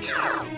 Yeah.